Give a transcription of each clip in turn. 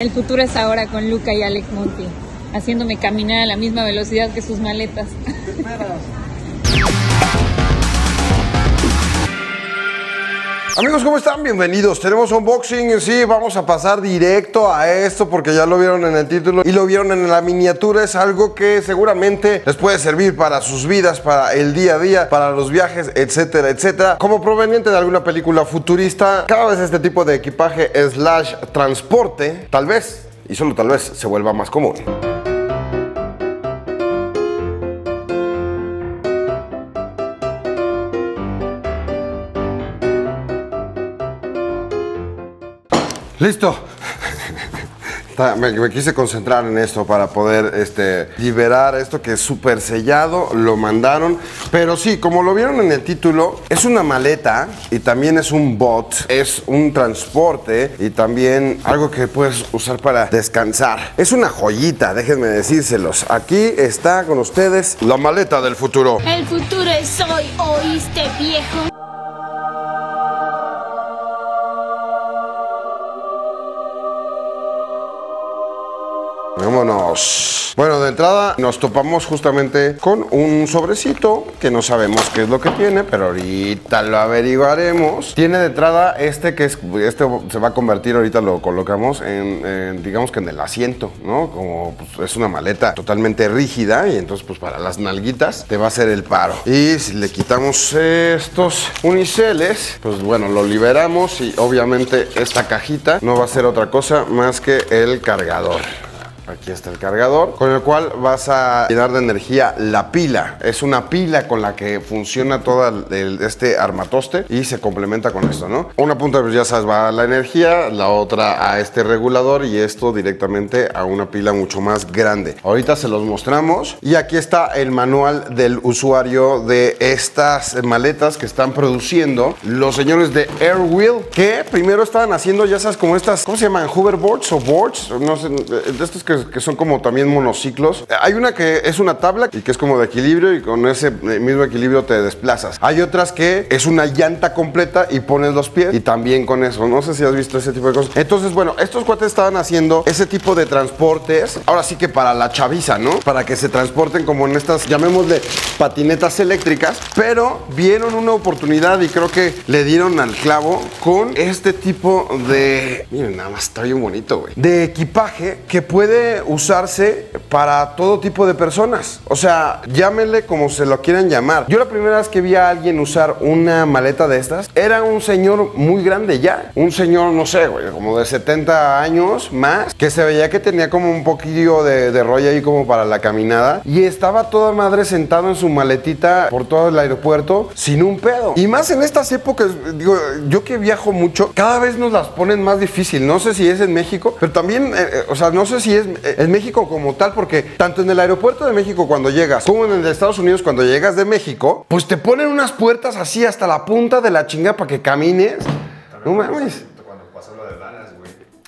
El futuro es ahora con Luca y Alex Montiel, haciéndome caminar a la misma velocidad que sus maletas. Amigos, ¿cómo están? Bienvenidos. Tenemos unboxing, sí, vamos a pasar directo a esto porque ya lo vieron en el título y lo vieron en la miniatura. Es algo que seguramente les puede servir para sus vidas, para el día a día, para los viajes, etcétera, etcétera. Como proveniente de alguna película futurista, cada vez este tipo de equipaje slash transporte, tal vez, y solo tal vez, se vuelva más común. ¡Listo! Me quise concentrar en esto para poder liberar esto que es súper sellado, lo mandaron. Pero sí, como lo vieron en el título, es una maleta y también es un bot, es un transporte y también algo que puedes usar para descansar. Es una joyita, déjenme decírselos. Aquí está con ustedes la maleta del futuro. El futuro es hoy, ¿oíste, viejo? Vámonos. Bueno, de entrada nos topamos justamente con un sobrecito que no sabemos qué es lo que tiene, pero ahorita lo averiguaremos. Tiene de entrada este se va a convertir, ahorita lo colocamos en digamos que en el asiento, ¿no? Como pues, es una maleta totalmente rígida y entonces pues para las nalguitas te va a hacer el paro. Y si le quitamos estos uniceles, pues bueno, lo liberamos y obviamente esta cajita no va a ser otra cosa más que el cargador. Aquí está el cargador, con el cual vas a llenar de energía la pila. Es una pila con la que funciona todo este armatoste y se complementa con esto, ¿no? Una punta, pues ya sabes, va a la energía, la otra a este regulador y esto directamente a una pila mucho más grande. Ahorita se los mostramos y aquí está el manual del usuario de estas maletas que están produciendo los señores de Airwheel, que primero estaban haciendo, ya sabes, como estas, ¿cómo se llaman? Hoverboards o boards, no sé, de estos que son como también monociclos. Hay una que es una tabla y que es como de equilibrio y con ese mismo equilibrio te desplazas. Hay otras que es una llanta completa y pones los pies y también con eso. No sé si has visto ese tipo de cosas. Entonces, bueno, estos cuates estaban haciendo ese tipo de transportes. Ahora sí que para la chaviza, ¿no? Para que se transporten como en estas, llamémosle patinetas eléctricas, pero vieron una oportunidad y creo que le dieron al clavo con este tipo de... Miren, nada más está bien bonito, güey. De equipaje que puede usarse para todo tipo de personas. O sea, llámenle como se lo quieran llamar. Yo la primera vez que vi a alguien usar una maleta de estas, era un señor muy grande ya. Un señor, no sé, güey, como de 70 años más, que se veía que tenía como un poquillo de rollo ahí como para la caminada. Y estaba toda madre sentado en su maletita por todo el aeropuerto sin un pedo. Y más en estas épocas, digo, yo que viajo mucho, cada vez nos las ponen más difícil. No sé si es en México, pero también, o sea, no sé si es en México como tal, porque tanto en el aeropuerto de México cuando llegas como en el de Estados Unidos cuando llegas de México, pues te ponen unas puertas así hasta la punta de la chinga para que camines. No mames.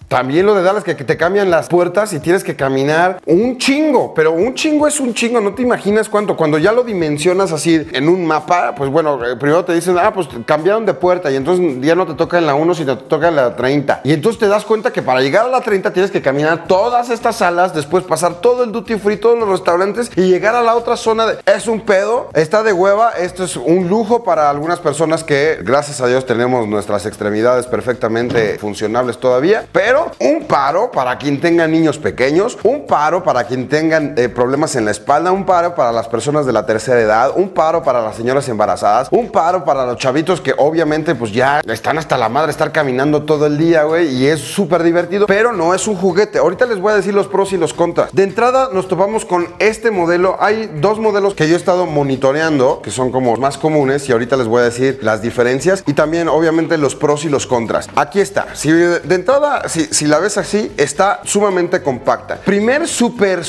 También lo de Dallas, que te cambian las puertas y tienes que caminar un chingo, pero un chingo es un chingo, no te imaginas cuánto. Cuando ya lo dimensionas así en un mapa, pues bueno, primero te dicen, ah, pues cambiaron de puerta y entonces ya no te toca en la 1, sino te toca en la 30. Y entonces te das cuenta que para llegar a la 30 tienes que caminar todas estas salas, después pasar todo el duty free, todos los restaurantes y llegar a la otra zona. Es un pedo, está de hueva, esto es un lujo para algunas personas que, gracias a Dios, tenemos nuestras extremidades perfectamente funcionables todavía, pero un paro para quien tenga niños pequeños, un paro para quien tengan problemas en la espalda, un paro para las personas de la tercera edad, un paro para las señoras embarazadas, un paro para los chavitos que obviamente pues ya están hasta la madre estar caminando todo el día, güey, y es súper divertido, pero no es un juguete. Ahorita les voy a decir los pros y los contras. De entrada nos topamos con este modelo. Hay dos modelos que yo he estado monitoreando, que son como más comunes, y ahorita les voy a decir las diferencias y también obviamente los pros y los contras. Aquí está. Si de entrada, si la ves así, está sumamente compacta. Primer súper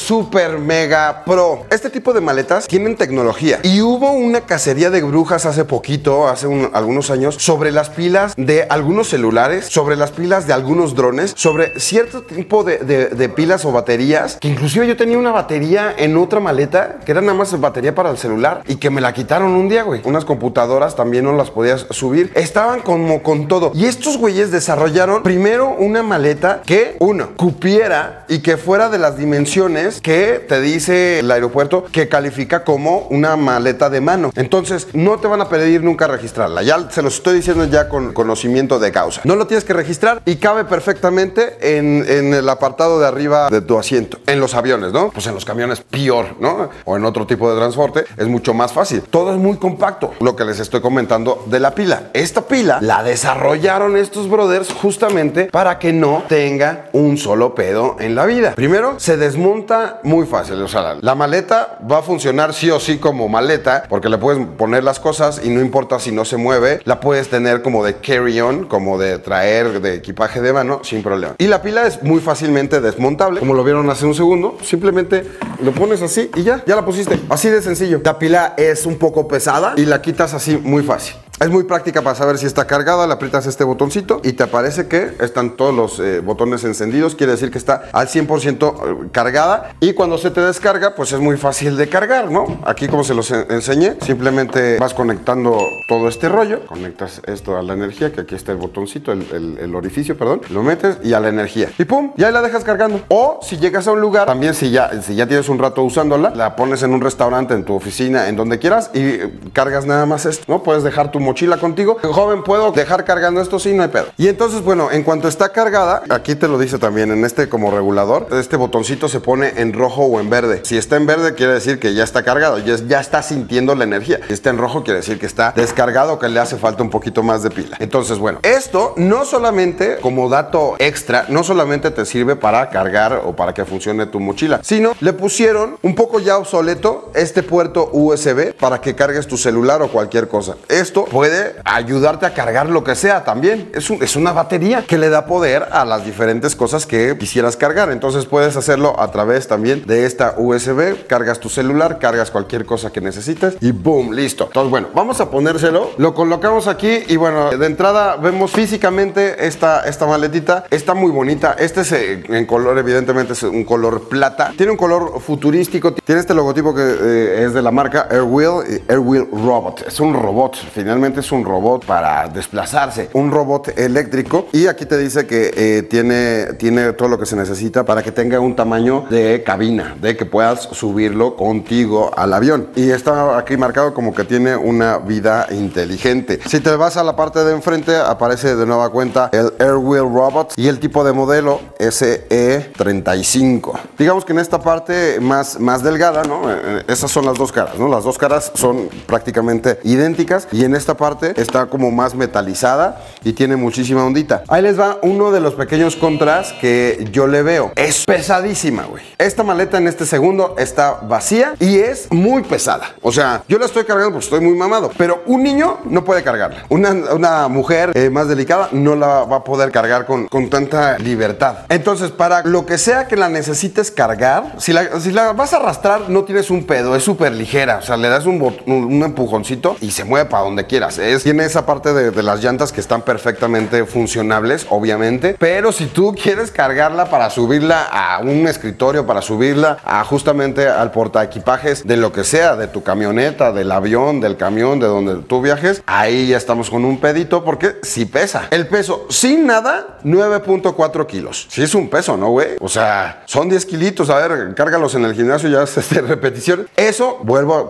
mega pro. Este tipo de maletas tienen tecnología. Y hubo una cacería de brujas hace poquito, hace algunos años, sobre las pilas de algunos celulares, sobre las pilas de algunos drones, sobre cierto tipo de pilas o baterías, que inclusive yo tenía una batería en otra maleta, que era nada más batería para el celular, y que me la quitaron un día, güey. Unas computadoras también no las podías subir. Estaban como con todo. Y estos güeyes desarrollaron primero una maleta maleta que, uno, cupiera y que fuera de las dimensiones que te dice el aeropuerto que califica como una maleta de mano. Entonces, no te van a pedir nunca registrarla. Ya se los estoy diciendo ya con conocimiento de causa. No lo tienes que registrar y cabe perfectamente en el apartado de arriba de tu asiento. En los aviones, ¿no? Pues en los camiones peor, ¿no? O en otro tipo de transporte es mucho más fácil. Todo es muy compacto. Lo que les estoy comentando de la pila. Esta pila la desarrollaron estos brothers justamente para que no tenga un solo pedo en la vida. Primero, se desmonta muy fácil. O sea, la maleta va a funcionar sí o sí como maleta porque le puedes poner las cosas y no importa si no se mueve. La puedes tener como de carry-on, como de traer de equipaje de mano sin problema. Y la pila es muy fácilmente desmontable. Como lo vieron hace un segundo, simplemente lo pones así y ya, ya la pusiste. Así de sencillo. La pila es un poco pesada y la quitas así muy fácil. Es muy práctica para saber si está cargada, le aprietas este botoncito y te aparece que están todos los botones encendidos, quiere decir que está al 100% cargada y cuando se te descarga, pues es muy fácil de cargar, ¿no? Aquí como se los enseñé, simplemente vas conectando todo este rollo, conectas esto a la energía, que aquí está el botoncito, el orificio, perdón, lo metes y a la energía y pum, ya la dejas cargando. O si llegas a un lugar, también si ya tienes un rato usándola, la pones en un restaurante, en tu oficina, en donde quieras y cargas nada más esto, ¿no? Puedes dejar tu mochila contigo. Joven, puedo dejar cargando esto, sí, no hay pedo. Y entonces, bueno, en cuanto está cargada, aquí te lo dice también en este como regulador, este botoncito se pone en rojo o en verde. Si está en verde quiere decir que ya está cargado, ya está sintiendo la energía. Si está en rojo quiere decir que está descargado, que le hace falta un poquito más de pila. Entonces, bueno, esto no solamente como dato extra, no solamente te sirve para cargar o para que funcione tu mochila, sino le pusieron un poco ya obsoleto este puerto USB para que cargues tu celular o cualquier cosa. Esto puede ayudarte a cargar lo que sea también. Es una batería que le da poder a las diferentes cosas que quisieras cargar. Entonces puedes hacerlo a través también de esta USB. Cargas tu celular, cargas cualquier cosa que necesites y boom, listo. Entonces, bueno, vamos a ponérselo. Lo colocamos aquí y bueno, de entrada vemos físicamente esta maletita. Está muy bonita. Este es en color, evidentemente es un color plata. Tiene un color futurístico. Tiene este logotipo que es de la marca Airwheel y Airwheel Robot. Es un robot, finalmente es un robot para desplazarse, un robot eléctrico y aquí te dice que tiene todo lo que se necesita para que tenga un tamaño de cabina, de que puedas subirlo contigo al avión y está aquí marcado como que tiene una vida inteligente. Si te vas a la parte de enfrente aparece de nueva cuenta el Airwheel Robot y el tipo de modelo SE35. Digamos que en esta parte más delgada, ¿no? Esas son las dos caras, ¿no? Las dos caras son prácticamente idénticas y en esta parte está como más metalizada y tiene muchísima ondita. Ahí les va uno de los pequeños contras que yo le veo. Es pesadísima, güey. Esta maleta en este segundo está vacía y es muy pesada. O sea, yo la estoy cargando porque estoy muy mamado, pero un niño no puede cargarla. Una mujer más delicada no la va a poder cargar con tanta libertad. Entonces, para lo que sea que la necesites cargar, si la vas a arrastrar no tienes un pedo, es súper ligera. O sea, le das un empujoncito y se mueve para donde quieras. Tiene esa parte de las llantas que están perfectamente funcionables, obviamente, pero si tú quieres cargarla para subirla a un escritorio, para subirla a justamente al portaequipajes de lo que sea, de tu camioneta, del avión, del camión, de donde tú viajes, ahí ya estamos con un pedito porque sí pesa. El peso sin nada, 9.4 kilos. Sí es un peso, ¿no, güey? O sea, son 10 kilitos, a ver, cárgalos en el gimnasio y ya haces repetición. Eso,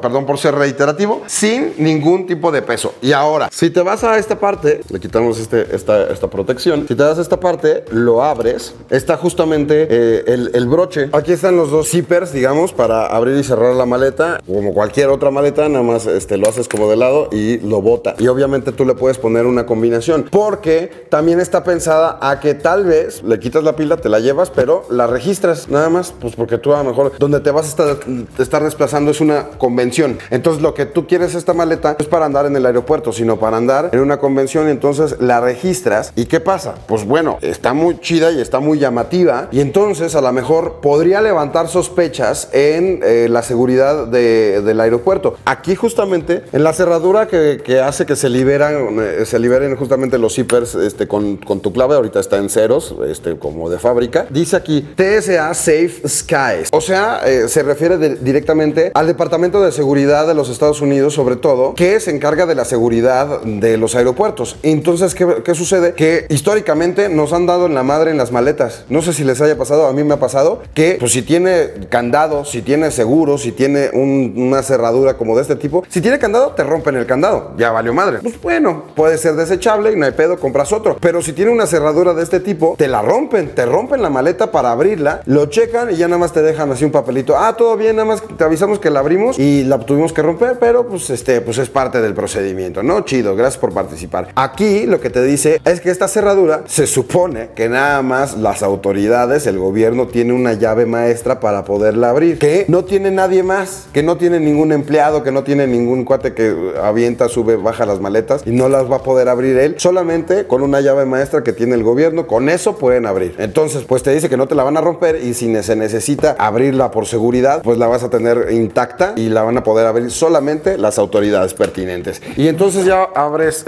perdón por ser reiterativo, sin ningún tipo de peso. Y ahora, si te vas a esta parte, le quitamos esta protección. Si te das a esta parte, lo abres. Está justamente el broche. Aquí están los dos zippers, digamos, para abrir y cerrar la maleta. Como cualquier otra maleta, nada más lo haces como de lado y lo botas. Y obviamente tú le puedes poner una combinación, porque también está pensada a que tal vez le quitas la pila, te la llevas, pero la registras nada más, pues porque tú a lo mejor donde te vas a estar desplazando es una convención. Entonces lo que tú quieres esta maleta es para andar en el aeropuerto, sino para andar en una convención, entonces la registras. ¿Y qué pasa? Pues bueno, está muy chida y está muy llamativa y entonces a lo mejor podría levantar sospechas en la seguridad del aeropuerto. Aquí justamente en la cerradura que hace que se liberen justamente los zippers con tu clave, ahorita está en ceros como de fábrica, dice aquí TSA Safe Skies, o sea, se refiere directamente al Departamento de Seguridad de los Estados Unidos, sobre todo, que se encarga de la seguridad seguridad de los aeropuertos. Entonces, ¿qué sucede? Que históricamente nos han dado en la madre en las maletas. No sé si les haya pasado, a mí me ha pasado que, pues, si tiene candado, si tiene seguro, si tiene una cerradura como de este tipo, si tiene candado, te rompen el candado. Ya valió madre. Pues bueno, puede ser desechable y no hay pedo, compras otro. Pero si tiene una cerradura de este tipo, te la rompen, te rompen la maleta para abrirla, lo checan y ya nada más te dejan así un papelito. Ah, todo bien, nada más te avisamos que la abrimos y la tuvimos que romper, pero pues pues es parte del procedimiento, ¿no? Chido, gracias por participar. Aquí lo que te dice es que esta cerradura se supone que nada más las autoridades, el gobierno tiene una llave maestra para poderla abrir, que no tiene nadie más, que no tiene ningún empleado, que no tiene ningún cuate que avienta, sube, baja las maletas y no las va a poder abrir él, solamente con una llave maestra que tiene el gobierno, con eso pueden abrir. Entonces, pues te dice que no te la van a romper y si se necesita abrirla por seguridad, pues la vas a tener intacta y la van a poder abrir solamente las autoridades pertinentes. Y entonces ya abres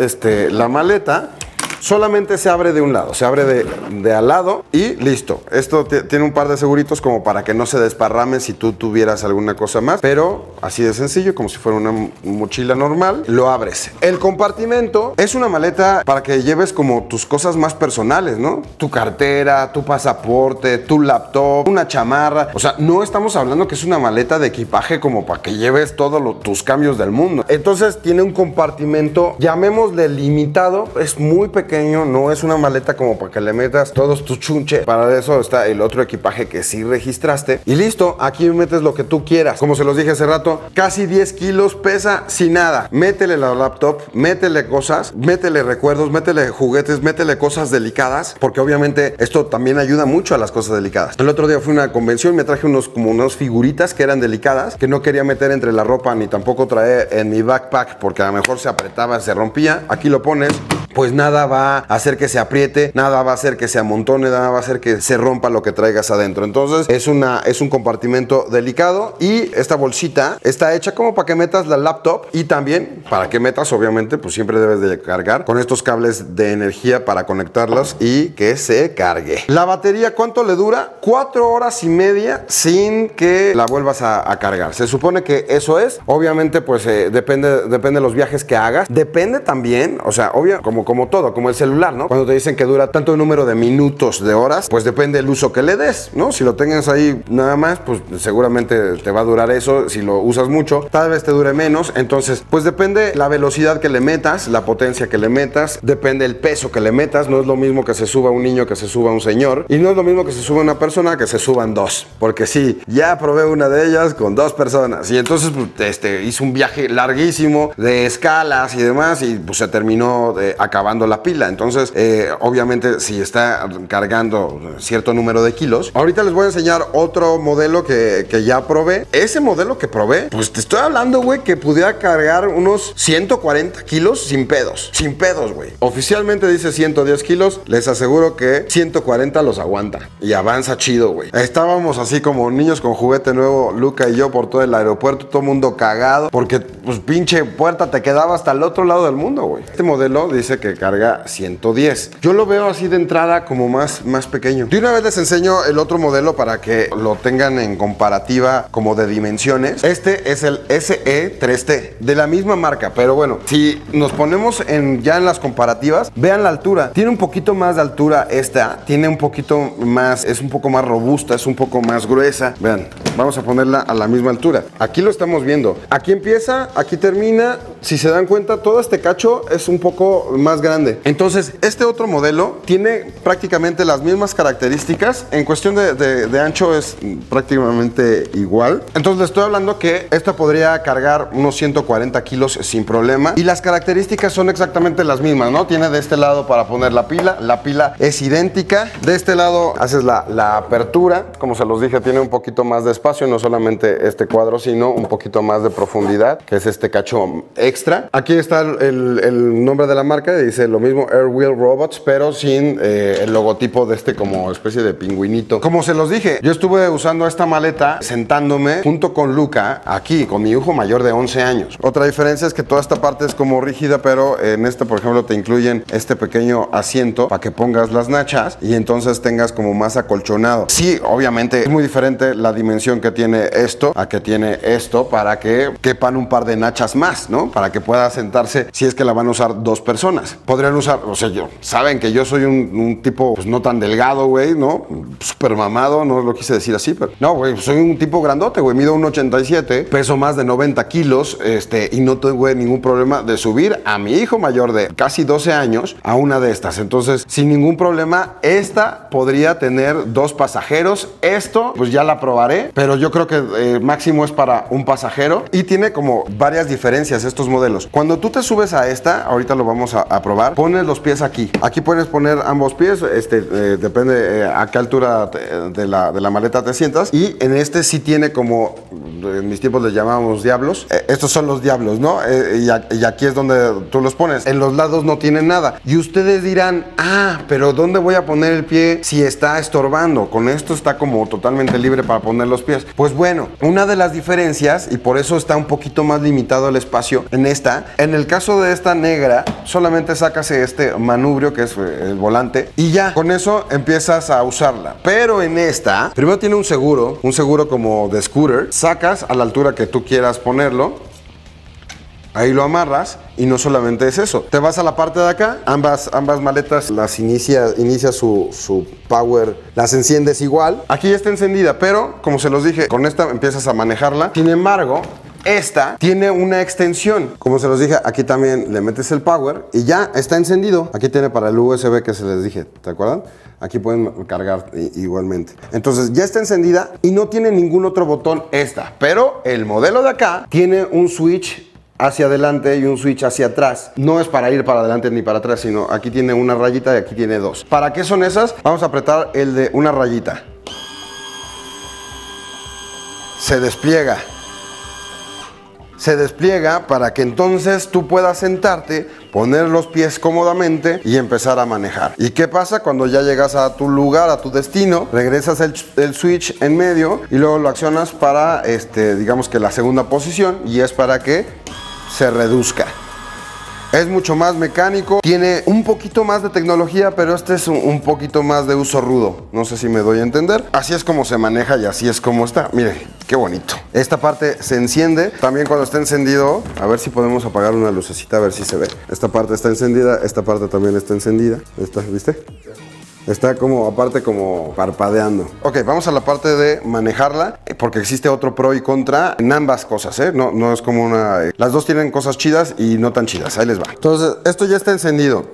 la maleta. Solamente se abre de un lado, se abre de al lado y listo. Esto tiene un par de seguritos como para que no se desparramen si tú tuvieras alguna cosa más, pero así de sencillo, como si fuera una mochila normal, lo abres. El compartimento es una maleta para que lleves como tus cosas más personales, ¿no? Tu cartera, tu pasaporte, tu laptop, una chamarra. O sea, no estamos hablando que es una maleta de equipaje como para que lleves todos tus cambios del mundo. Entonces tiene un compartimento, llamémosle limitado, es muy pequeño. No es una maleta como para que le metas todos tus chunches. Para eso está el otro equipaje que sí registraste. Y listo, aquí metes lo que tú quieras. Como se los dije hace rato, casi 10 kilos pesa sin nada. Métele la laptop, métele cosas, métele recuerdos, métele juguetes, métele cosas delicadas, porque obviamente esto también ayuda mucho a las cosas delicadas. El otro día fui a una convención y me traje unas figuritas que eran delicadas, que no quería meter entre la ropa ni tampoco traer en mi backpack, porque a lo mejor se apretaba, se rompía. Aquí lo pones, pues nada va a hacer que se apriete, nada va a hacer que se amontone, nada va a hacer que se rompa lo que traigas adentro. Entonces es un compartimento delicado y esta bolsita está hecha como para que metas la laptop y también para que metas, obviamente, pues siempre debes de cargar con estos cables de energía para conectarlos y que se cargue. La batería, ¿cuánto le dura? 4 horas y media sin que la vuelvas a cargar. Se supone que eso es. Obviamente, pues depende de los viajes que hagas. Depende también, o sea, obvio, como todo, como el celular, ¿no? Cuando te dicen que dura tanto número de minutos, de horas, pues depende el uso que le des, ¿no? Si lo tengas ahí nada más, pues seguramente te va a durar eso. Si lo usas mucho, tal vez te dure menos. Entonces, pues depende la velocidad que le metas, la potencia que le metas, depende el peso que le metas. No es lo mismo que se suba un niño que se suba un señor y no es lo mismo que se suba una persona que se suban dos, porque sí, ya probé una de ellas con 2 personas y entonces pues, hice un viaje larguísimo de escalas y demás y pues se terminó acabando la pila. Entonces obviamente si está cargando cierto número de kilos. Ahorita les voy a enseñar otro modelo que ya probé. Ese modelo que probé, pues te estoy hablando, güey, que pudiera cargar unos 140 kilos sin pedos. Sin pedos, güey. Oficialmente dice 110 kilos. Les aseguro que 140 los aguanta y avanza chido, güey. Estábamos así como niños con juguete nuevo, Luca y yo, por todo el aeropuerto, todo mundo cagado, porque pues pinche puerta te quedaba hasta el otro lado del mundo, güey. Este modelo dice que carga 110. Yo lo veo así de entrada como más pequeño. De una vez les enseño el otro modelo para que lo tengan en comparativa como de dimensiones. Este es el SE3T de la misma marca, pero bueno, si nos ponemos ya en las comparativas, vean la altura. Tiene un poquito más de altura esta, tiene un poquito más, es un poco más robusta, es un poco más gruesa. Vean, vamos a ponerla a la misma altura. Aquí lo estamos viendo. Aquí empieza, aquí termina. Si se dan cuenta, todo este cacho es un poco más grande. Entonces, este otro modelo tiene prácticamente las mismas características. En cuestión de ancho es prácticamente igual. Entonces, le estoy hablando que esta podría cargar unos 140 kilos sin problema. Y las características son exactamente las mismas, ¿no? Tiene de este lado para poner la pila es idéntica. De este lado haces la apertura. Como se los dije, tiene un poquito más de espacio, no solamente este cuadro, sino un poquito más de profundidad, que es este cacho extra. Aquí está el nombre de la marca. Dice lo mismo, Airwheel Robots, pero sin el logotipo de este como especie de pingüinito. Como se los dije, yo estuve usando esta maleta sentándome junto con Luca aquí, con mi hijo mayor de 11 años. Otra diferencia es que toda esta parte es como rígida, pero en esta, por ejemplo, te incluyen este pequeño asiento para que pongas las nachas y entonces tengas como más acolchonado. Sí, obviamente es muy diferente la dimensión dimensión que tiene esto a que tiene esto, para que quepan un par de nachas más, ¿no? Para que pueda sentarse si es que la van a usar dos personas. Podrían usar, o sea, saben que yo soy un tipo pues, no tan delgado, güey, ¿no? Súper mamado, no lo quise decir así, pero... No, güey, soy un tipo grandote, güey, mido 1.87, peso más de 90 kilos, y no tengo ningún problema de subir a mi hijo mayor de casi 12 años a una de estas. Entonces, sin ningún problema, esta podría tener dos pasajeros. Esto, pues ya la probaré, pero yo creo que máximo es para un pasajero, y tiene como varias diferencias estos modelos. Cuando tú te subes a esta, ahorita lo vamos a probar, pones los pies aquí. Aquí puedes poner ambos pies, depende a qué altura de la maleta te sientas, y en este sí tiene como, en mis tiempos les llamábamos diablos, estos son los diablos, ¿no? Y aquí es donde tú los pones. En los lados no tienen nada, y ustedes dirán, ah, pero ¿dónde voy a poner el pie si está estorbando? Con esto está como totalmente libre para poner los pies. Pues bueno, una de las diferencias, y por eso está un poquito más limitado el espacio en esta, en el caso de esta negra, solamente sacas este manubrio que es el volante y ya, con eso empiezas a usarla. Pero en esta, primero tiene un seguro como de scooter, sacas a la altura que tú quieras ponerlo, ahí lo amarras. Y no solamente es eso, te vas a la parte de acá, ambas maletas las inicia su power, las enciendes igual, aquí ya está encendida, pero como se los dije, con esta empiezas a manejarla. Sin embargo, esta tiene una extensión, como se los dije, aquí también le metes el power y ya está encendido. Aquí tiene para el USB que se les dije, ¿te acuerdan? Aquí pueden cargar igualmente. Entonces ya está encendida y no tiene ningún otro botón esta, pero el modelo de acá tiene un switch hacia adelante y un switch hacia atrás. No es para ir para adelante ni para atrás, sino aquí tiene una rayita y aquí tiene dos. ¿Para qué son esas? Vamos a apretar el de una rayita. Se despliega. Se despliega para que entonces tú puedas sentarte, poner los pies cómodamente y empezar a manejar. ¿Y qué pasa cuando ya llegas a tu lugar, a tu destino? Regresas el switch en medio y luego lo accionas para, digamos que la segunda posición, y es para que se reduzca. Es mucho más mecánico, tiene un poquito más de tecnología, pero este es un poquito más de uso rudo. No sé si me doy a entender. Así es como se maneja y así es como está. Miren, qué bonito. Esta parte se enciende. También cuando está encendido, a ver si podemos apagar una lucecita, a ver si se ve. Esta parte está encendida, esta parte también está encendida. Esta, ¿viste? Está como, aparte, como parpadeando. Ok, vamos a la parte de manejarla, porque existe otro pro y contra en ambas cosas, ¿eh? No es como una... Las dos tienen cosas chidas y no tan chidas, ahí les va. Entonces, esto ya está encendido.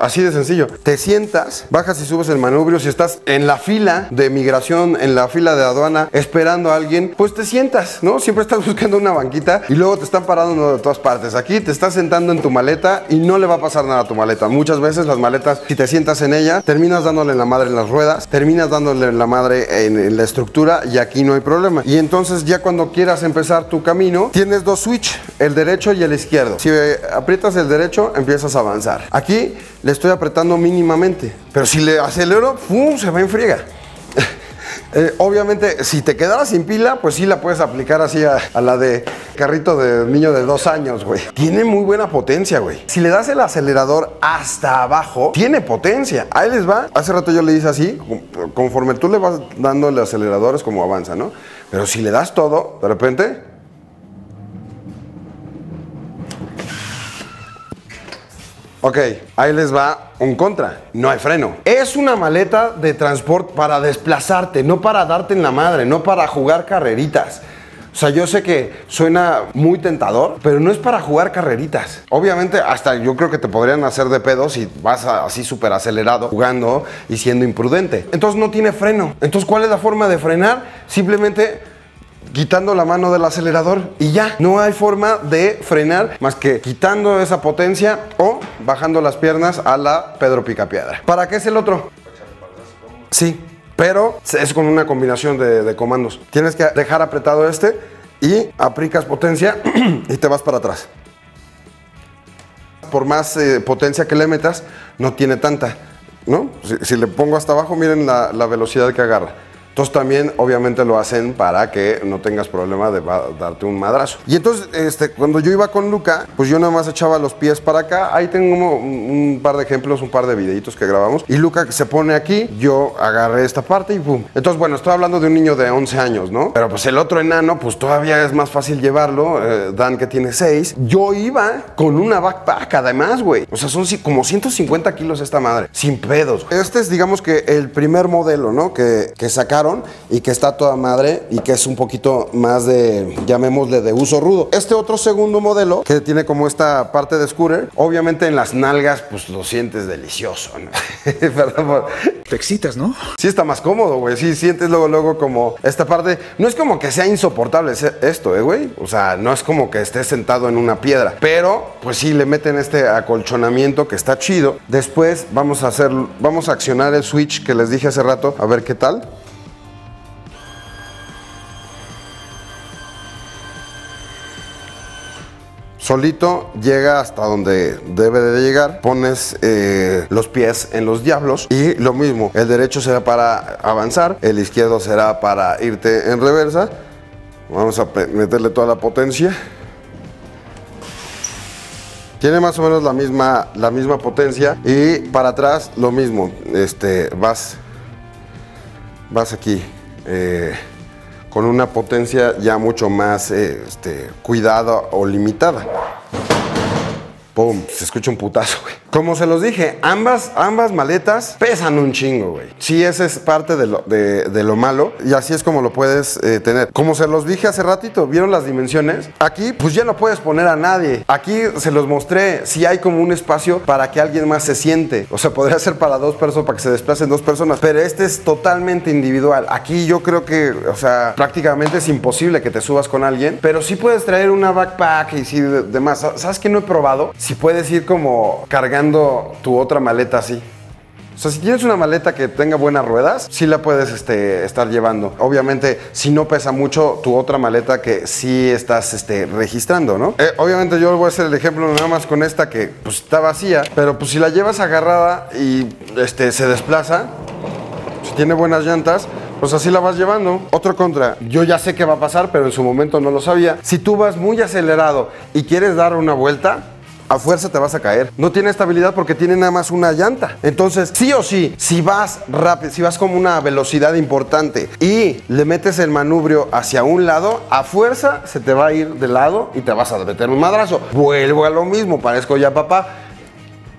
Así de sencillo, te sientas, bajas y subes el manubrio. Si estás en la fila de migración, en la fila de aduana, esperando a alguien, pues te sientas, ¿no? Siempre estás buscando una banquita y luego te están parando de todas partes. Aquí te estás sentando en tu maleta y no le va a pasar nada a tu maleta. Muchas veces las maletas, si te sientas en ella, terminas dándole la madre en las ruedas, terminas dándole la madre en la estructura, y aquí no hay problema. Y entonces ya cuando quieras empezar tu camino, tienes dos switch, el derecho y el izquierdo. Si aprietas el derecho, empiezas a avanzar. Aquí le estoy apretando mínimamente, pero si le acelero, ¡pum!, se va en friega. Obviamente, si te quedaras sin pila, pues sí la puedes aplicar así a la de carrito de niño de 2 años, güey. Tiene muy buena potencia, güey. Si le das el acelerador hasta abajo, tiene potencia. Ahí les va. Hace rato yo le hice así. Conforme tú le vas dando el acelerador es como avanza, ¿no? Pero si le das todo, de repente... Ok, ahí les va un contra. No hay freno. Es una maleta de transporte para desplazarte, no para darte en la madre, no para jugar carreritas. O sea, yo sé que suena muy tentador, pero no es para jugar carreritas. Obviamente, hasta yo creo que te podrían hacer de pedo si vas así súper acelerado, jugando y siendo imprudente. Entonces no tiene freno. Entonces, ¿cuál es la forma de frenar? Simplemente... quitando la mano del acelerador y ya. No hay forma de frenar más que quitando esa potencia o bajando las piernas a la Pedro Picapiedra. ¿Para qué es el otro? Sí, pero es con una combinación de comandos. Tienes que dejar apretado este y aplicas potencia y te vas para atrás. Por más potencia que le metas, no tiene tanta, ¿no? Si le pongo hasta abajo, miren la velocidad que agarra. Entonces también obviamente lo hacen para que no tengas problema de darte un madrazo. Y entonces cuando yo iba con Luca, pues yo nada más echaba los pies para acá. Ahí tengo un par de ejemplos, un par de videitos que grabamos. Y Luca se pone aquí, yo agarré esta parte y pum. Entonces bueno, estoy hablando de un niño de 11 años, ¿no? Pero pues el otro enano, pues todavía es más fácil llevarlo. Dan, que tiene 6. Yo iba con una backpack además, güey. O sea, son como 150 kilos esta madre. Sin pedos. Este es, digamos que el primer modelo, ¿no? Que sacaron y que está toda madre y que es un poquito más de, llamémosle, de uso rudo. Este otro segundo modelo que tiene como esta parte de scooter, obviamente en las nalgas, pues lo sientes delicioso, ¿no? Te excitas, ¿no? Sí está más cómodo, güey. Sí sientes luego, luego como esta parte. No es como que sea insoportable esto, güey. O sea, no es como que estés sentado en una piedra, pero pues sí le meten este acolchonamiento que está chido. Después vamos a accionar el switch que les dije hace rato, a ver qué tal. Solito llega hasta donde debe de llegar. Pones los pies en los diablos y lo mismo, el derecho será para avanzar, el izquierdo será para irte en reversa. Vamos a meterle toda la potencia. Tiene más o menos la misma potencia. Y para atrás lo mismo, vas aquí con una potencia ya mucho más cuidada o limitada. ¡Pum! Se escucha un putazo, güey. Como se los dije, ambas maletas pesan un chingo, güey. Sí, esa es parte de lo malo y así es como lo puedes tener. Como se los dije hace ratito, ¿vieron las dimensiones? Aquí, pues ya no puedes poner a nadie. Aquí se los mostré, sí hay como un espacio para que alguien más se siente. O sea, podría ser para dos personas, para que se desplacen dos personas, pero este es totalmente individual. Aquí yo creo que, o sea, prácticamente es imposible que te subas con alguien, pero sí puedes traer una backpack y sí demás. ¿Sabes qué no he probado? Si puedes ir como cargando tu otra maleta así. O sea, si tienes una maleta que tenga buenas ruedas, sí la puedes estar llevando. Obviamente, si no pesa mucho tu otra maleta que sí estás registrando, ¿no? Obviamente yo voy a hacer el ejemplo nada más con esta que pues está vacía, pero pues si la llevas agarrada y se desplaza, si tiene buenas llantas, pues así la vas llevando. Otro contra, yo ya sé qué va a pasar, pero en su momento no lo sabía. Si tú vas muy acelerado y quieres dar una vuelta, a fuerza te vas a caer. No tiene estabilidad porque tiene nada más una llanta. Entonces, sí o sí, si vas rápido, si vas como una velocidad importante y le metes el manubrio hacia un lado, a fuerza se te va a ir de lado y te vas a meter un madrazo. Vuelvo a lo mismo, parezco ya papá.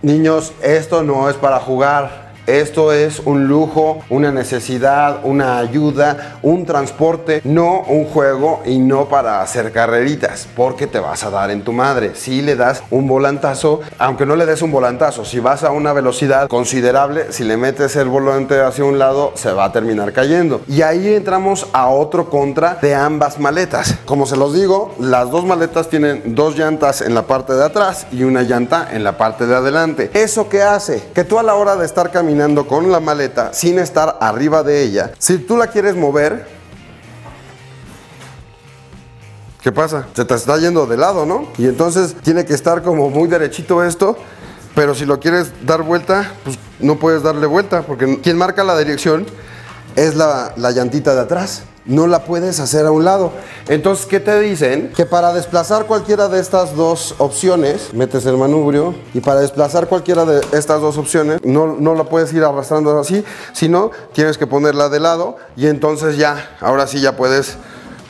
Niños, esto no es para jugar. Esto es un lujo, una necesidad, una ayuda, un transporte, no un juego y no para hacer carreritas, porque te vas a dar en tu madre. Si le das un volantazo, aunque no le des un volantazo, si vas a una velocidad considerable, si le metes el volante hacia un lado, se va a terminar cayendo. Y ahí entramos a otro contra de ambas maletas. Como se los digo, las dos maletas tienen dos llantas en la parte de atrás y una llanta en la parte de adelante. ¿Eso qué hace? Que tú a la hora de estar caminando con la maleta sin estar arriba de ella, si tú la quieres mover, ¿qué pasa? Se te está yendo de lado, ¿no? Y entonces tiene que estar como muy derechito esto, pero si lo quieres dar vuelta, pues no puedes darle vuelta porque quien marca la dirección es la llantita de atrás. No la puedes hacer a un lado. Entonces, ¿qué te dicen? Que para desplazar cualquiera de estas dos opciones, metes el manubrio y para desplazar cualquiera de estas dos opciones, no la puedes ir arrastrando así, sino tienes que ponerla de lado y entonces ya, ahora sí ya puedes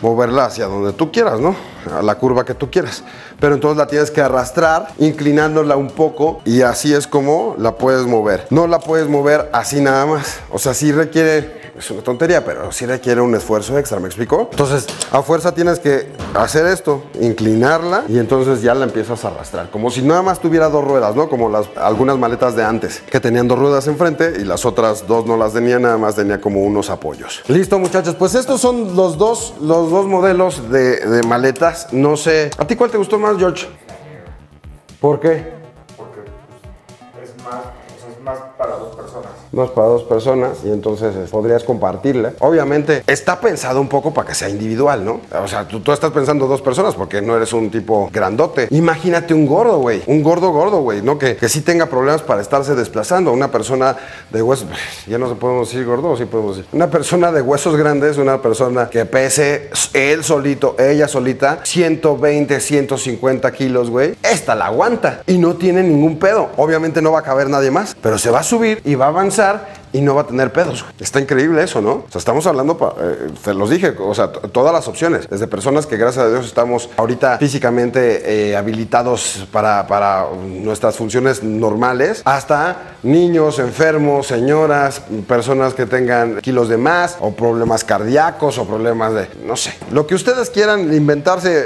moverla hacia donde tú quieras, ¿no? A la curva que tú quieras. Pero entonces la tienes que arrastrar, inclinándola un poco y así es como la puedes mover. No la puedes mover así nada más. O sea, sí requiere... Es una tontería, pero sí requiere un esfuerzo extra, ¿me explico? Entonces, a fuerza tienes que hacer esto, inclinarla y entonces ya la empiezas a arrastrar. Como si nada más tuviera dos ruedas, ¿no? Como algunas maletas de antes, que tenían dos ruedas enfrente y las otras dos no las tenía, nada más tenía como unos apoyos. Listo, muchachos, pues estos son los dos modelos de maletas. No sé, ¿a ti cuál te gustó más, George? ¿Por qué? Porque es más... para dos personas. Y entonces podrías compartirla. Obviamente está pensado un poco para que sea individual, ¿no? O sea, tú estás pensando dos personas porque no eres un tipo grandote. Imagínate un gordo, güey. Un gordo, güey, ¿no? Que sí tenga problemas para estarse desplazando. Una persona de huesos... Ya no se podemos decir gordo, o sí podemos decir. Una persona de huesos grandes, una persona que pese él solito, ella solita, 120, 150 kilos, güey. Esta la aguanta y no tiene ningún pedo. Obviamente no va a caber nadie más, pero se va a subir y va a avanzar y no va a tener pedos. Está increíble eso, ¿no? O sea, estamos hablando, te los dije, o sea, todas las opciones. Desde personas que, gracias a Dios, estamos ahorita físicamente habilitados para nuestras funciones normales, hasta niños, enfermos, señoras, personas que tengan kilos de más, o problemas cardíacos, o problemas de, no sé. Lo que ustedes quieran inventarse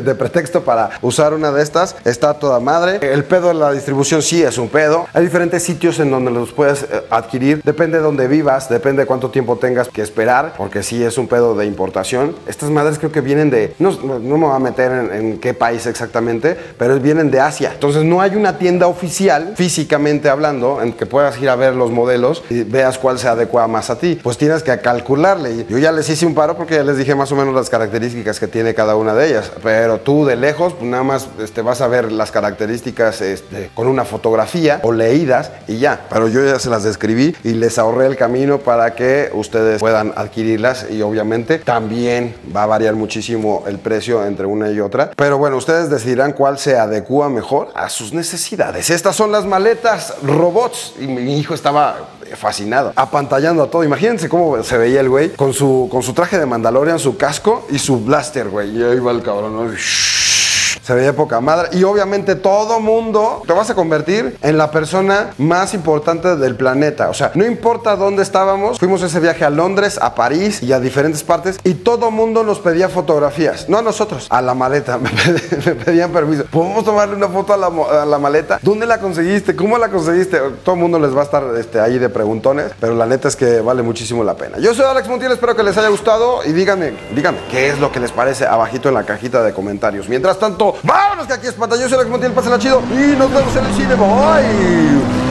de pretexto para usar una de estas, está toda madre. El pedo de la distribución sí es un pedo. Hay diferentes sitios en donde los puedes adquirir. Depende de dónde vivas, depende de cuánto tiempo tengas que esperar, porque sí es un pedo de importación. Estas madres creo que vienen de... No me voy a meter en qué país exactamente, pero vienen de Asia. Entonces no hay una tienda oficial, físicamente hablando, en que puedas ir a ver los modelos y veas cuál se adecua más a ti. Pues tienes que calcularle. Yo ya les hice un paro porque ya les dije más o menos las características que tiene cada una de ellas. Pero tú de lejos, pues nada más vas a ver las características con una fotografía o leídas y ya. Pero yo ya se las describí y les ahorré el camino para que ustedes puedan adquirirlas, y obviamente también va a variar muchísimo el precio entre una y otra, pero bueno, ustedes decidirán cuál se adecua mejor a sus necesidades. Estas son las maletas robots, y mi hijo estaba fascinado, apantallando a todo. Imagínense cómo se veía el güey con su traje de Mandalorian, su casco y su blaster, güey, y ahí va el cabrón, ¿no? Se veía poca madre. Y obviamente todo mundo, te vas a convertir en la persona más importante del planeta. O sea, no importa dónde estábamos. Fuimos ese viaje a Londres, a París y a diferentes partes, y todo mundo nos pedía fotografías. No a nosotros, a la maleta. Me pedían permiso. ¿Podemos tomarle una foto a la maleta? ¿Dónde la conseguiste? ¿Cómo la conseguiste? Todo el mundo les va a estar ahí de preguntones, pero la neta es que vale muchísimo la pena. Yo soy Alex Montiel, espero que les haya gustado, y díganme qué es lo que les parece abajito en la cajita de comentarios. Mientras tanto, vámonos, que aquí es pantalla. Yo soy Alex Montiel, pásenla chido y nos vemos en el cine. Bye.